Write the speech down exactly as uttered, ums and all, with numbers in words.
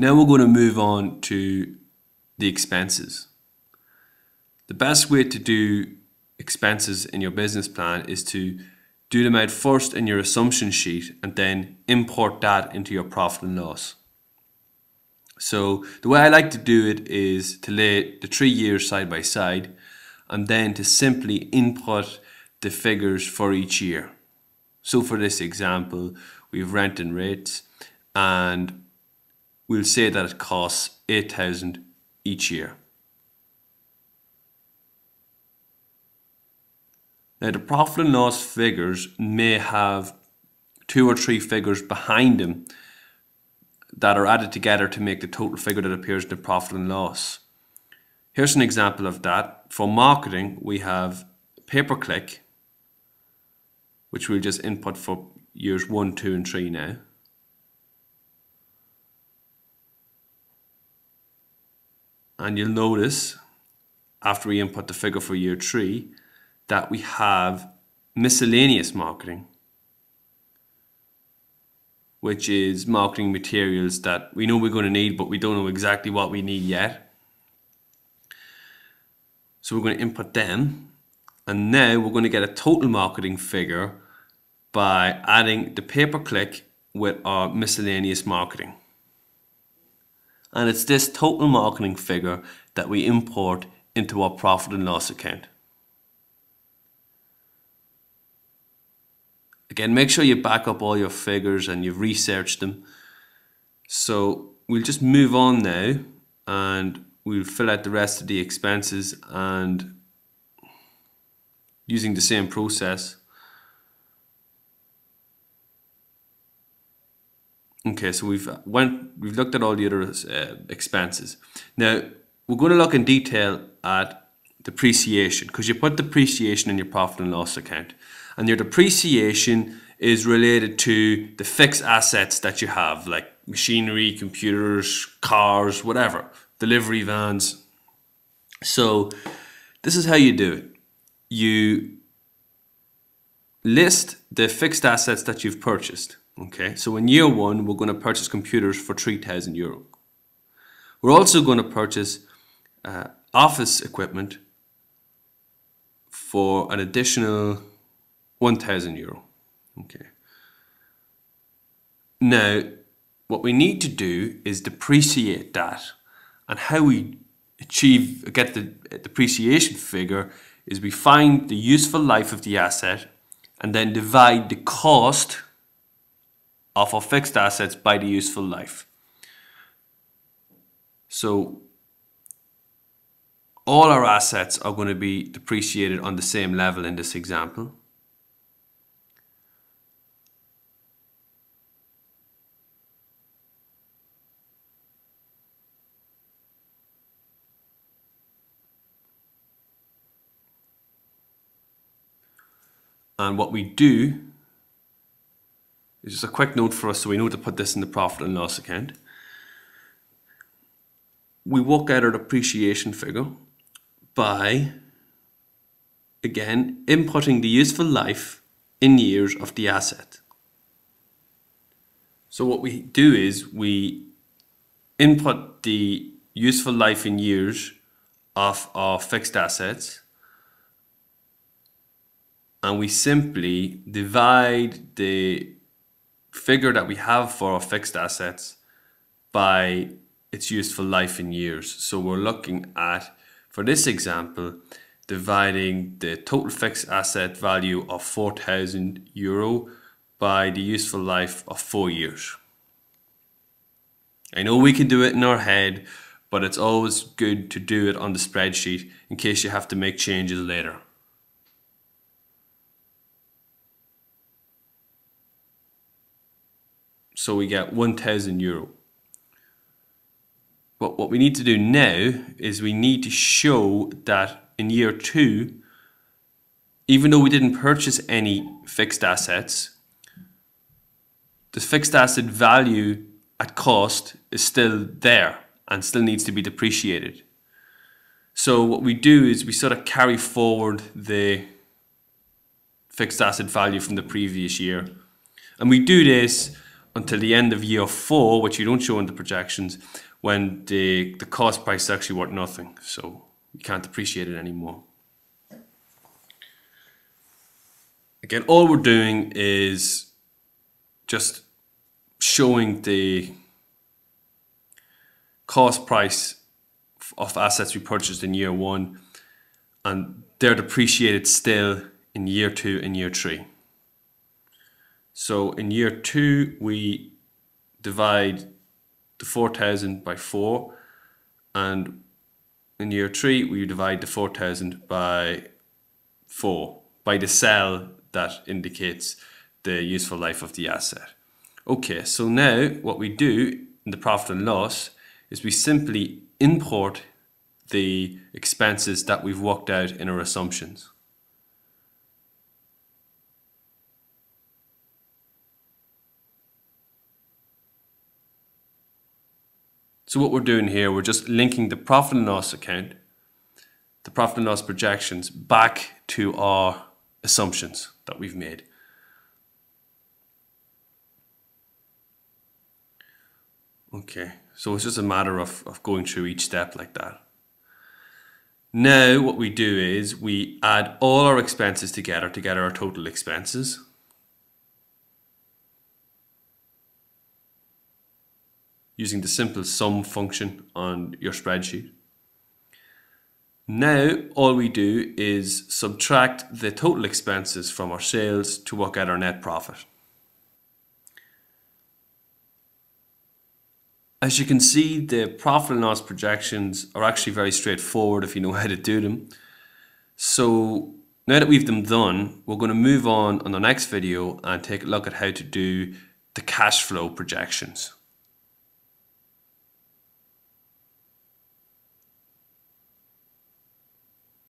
Now we're going to move on to the expenses. The best way to do expenses in your business plan is to do them out first in your assumption sheet and then import that into your profit and loss. So the way I like to do it is to lay the three years side by side and then to simply input the figures for each year. So for this example, we have rent and rates, and we'll say that it costs eight thousand each year. Now the profit and loss figures may have two or three figures behind them that are added together to make the total figure that appears in the profit and loss. Here's an example of that. For marketing, we have pay-per-click, which we'll just input for years one, two, and three now. And you'll notice, after we input the figure for year three, that we have miscellaneous marketing, which is marketing materials that we know we're going to need, but we don't know exactly what we need yet. So we're going to input them. And now we're going to get a total marketing figure by adding the pay-per-click with our miscellaneous marketing. And it's this total marketing figure that we import into our profit and loss account. Again, make sure you back up all your figures and you've researched them. So we'll just move on now and we'll fill out the rest of the expenses, and using the same process. Okay, so we've went, we've looked at all the other uh, expenses. Now we're going to look in detail at depreciation, because you put depreciation in your profit and loss account, and your depreciation is related to the fixed assets that you have, like machinery, computers, cars, whatever, delivery vans. So this is how you do it. You list the fixed assets that you've purchased. Okay, so in year one, we're going to purchase computers for three thousand euro. We're also going to purchase uh, office equipment for an additional one thousand euro. Okay. Now, what we need to do is depreciate that, and how we achieve get the depreciation figure is we find the useful life of the asset and then divide the cost of our fixed assets by the useful life. So all our assets are going to be depreciated on the same level in this example. And what we do is just a quick note for us so we know to put this in the profit and loss account. We work out our depreciation figure by, again, inputting the useful life in years of the asset. So what we do is we input the useful life in years of our fixed assets, and we simply divide the figure that we have for our fixed assets by its useful life in years. So we're looking at, for this example, dividing the total fixed asset value of four thousand euro by the useful life of four years. I know we can do it in our head, but it's always good to do it on the spreadsheet in case you have to make changes later. So we get one thousand euro. But what we need to do now is we need to show that in year two, even though we didn't purchase any fixed assets, the fixed asset value at cost is still there and still needs to be depreciated. So what we do is we sort of carry forward the fixed asset value from the previous year. And we do this until the end of year four, which you don't show in the projections, when the, the cost price is actually worth nothing. So you can't depreciate it anymore. Again, all we're doing is just showing the cost price of assets we purchased in year one, and they're depreciated still in year two and year three. So in year two, we divide the four thousand by four, and in year three, we divide the four thousand by four, by the cell that indicates the useful life of the asset. Okay, so now what we do in the profit and loss is we simply import the expenses that we've worked out in our assumptions. So what we're doing here, we're just linking the profit and loss account, the profit and loss projections, back to our assumptions that we've made. Okay, so it's just a matter of, of going through each step like that. Now what we do is we add all our expenses together to get our total expenses. Using the simple sum function on your spreadsheet. Now all we do is subtract the total expenses from our sales to work out our net profit. As you can see, the profit and loss projections are actually very straightforward if you know how to do them. So now that we've them done, we're going to move on on the next video and take a look at how to do the cash flow projections.